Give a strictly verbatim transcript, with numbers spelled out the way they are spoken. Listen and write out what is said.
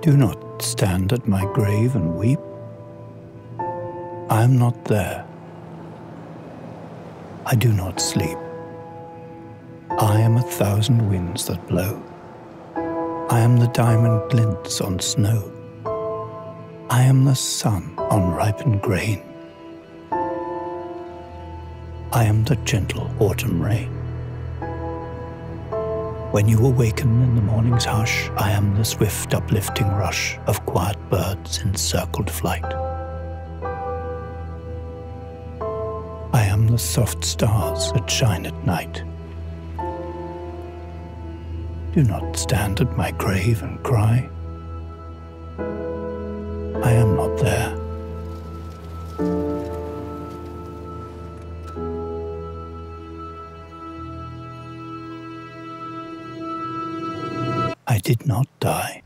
Do not stand at my grave and weep. I am not there. I do not sleep. I am a thousand winds that blow. I am the diamond glints on snow. I am the sun on ripened grain. I am the gentle autumn rain. When you awaken in the morning's hush, I am the swift uplifting rush of quiet birds in circled flight. I am the soft stars that shine at night. Do not stand at my grave and cry. I am not there. I did not die.